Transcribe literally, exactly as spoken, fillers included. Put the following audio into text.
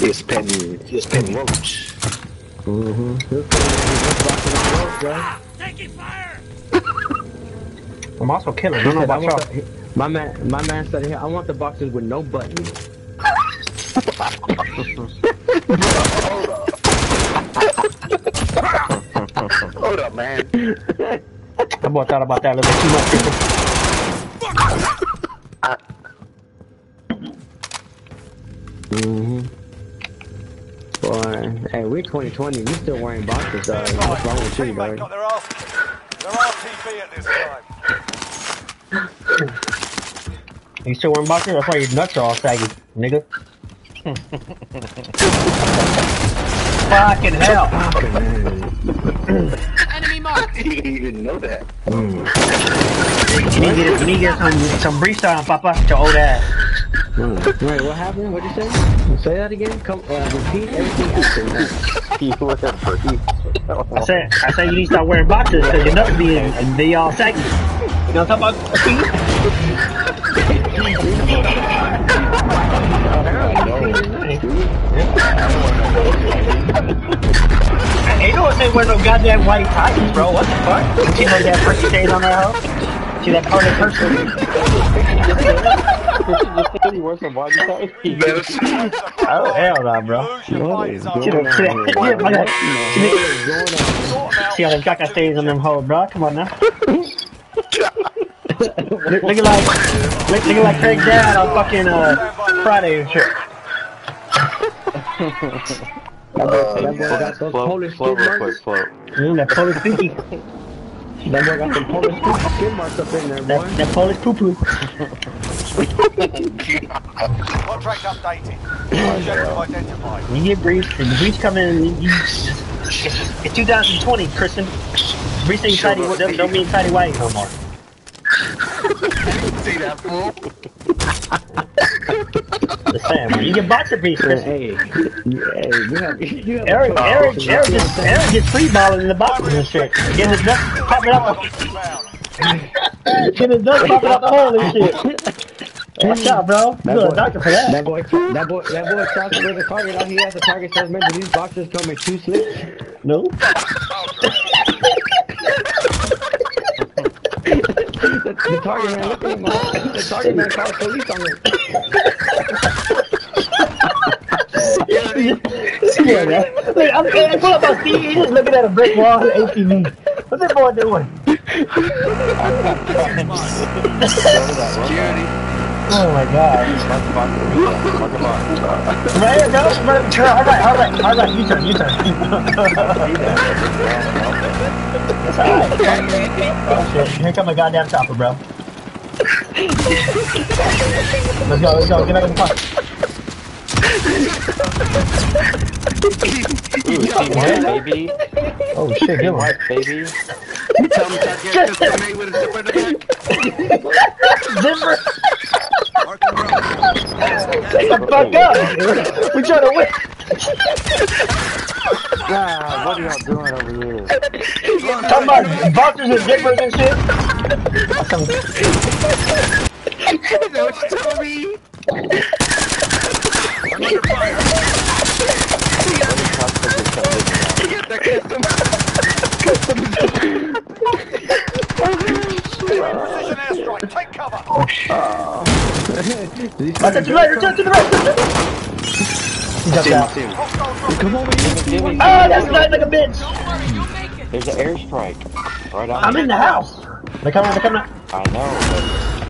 He was petting, he was petting roach. Mm-hmm. He was petting roach, bro. Taking fire! I'm also killing. No, no, watch out. The, my man, my man said here, I want the boxes with no buttons. Hold up. Hold up, man. That boy thought about that a little too much. Mm-hmm. Boy, hey, we're twenty twenty. We still wearing boxes, though. What's wrong with you, bro? They're R T B at this time. You still wearing boxes? That's why your nuts are all saggy, nigga. Fucking hell! Enemy mark! He didn't know that. Mm. You need to get, you need to get some, some freestyle, Papa, to old ass. Mm. Wait, what happened? What'd you say? Say that again? Come, uh, repeat everything after you were free. I said, I said you need to start wearing boxes because your nuts be in and they all saggy. You know what I'm talking about? Ain't no one say wear no goddamn white ties, bro. What the fuck? She like that person stays on her house. She that part of person. You wear some white ties? Oh hell nah, bro. She that. See how them caca stays on them hoes, bro. Come on now. Look, looking like, look, looking like Craig Dad on fucking uh, Friday and shit. That boy, uh, that boy yeah. got those float, Polish float, skin marks. Float, float. Mm, that Polish pinky. That boy got some Polish skin marks up in there, boy. That, that Polish poo poo. Contract updated. Objective identified. You get briefs, and the briefs come in. You, you, it's, it's two thousand twenty, Kristen. Briefs ain't tidy. Don't, don't mean tidy white no more. See that fool? Sam, you can box a piece, Chris. Hey, hey, you have, you have Eric, a Eric, Eric, Eric, just, Eric gets free balling in the box and shit. Getting his nuts popping up. Getting his nuts popping up the hole and shit. Watch out, bro. That You're boy, a doctor for that. That boy, that boy, that boy talks with the target. All he has a target says, remember these boxers come in two slips? No. The, the target man looked at him. The target man called police on him. Yeah, man. Look, I'm, I pull up my feet. He's just looking at a brick wall and A T V. What's that boy doing? Security. Oh my God. Right here, go. Right, all right, all right, all right. You turn, you turn. It's alright. Oh shit, here comes a goddamn chopper, bro. Let's go, let's go, get back in the car. Ooh, she went, baby. Oh shit, get white, baby. You tell me that you just got made with a zipper in the back? Zipper? Shut the fuck up! We trying to win! Nah, what are y'all doing over here? Talking about boxers and zippers and shit? Is that what you told me? I'm under fire. You got the custom. Precision airstrike, take cover. Oh, shit. I'll touch you later, touch you later. He jumped out. Come over here. Oh, that's not like a bitch. There's an airstrike. Right I'm in the house. They're coming. They're coming. I know.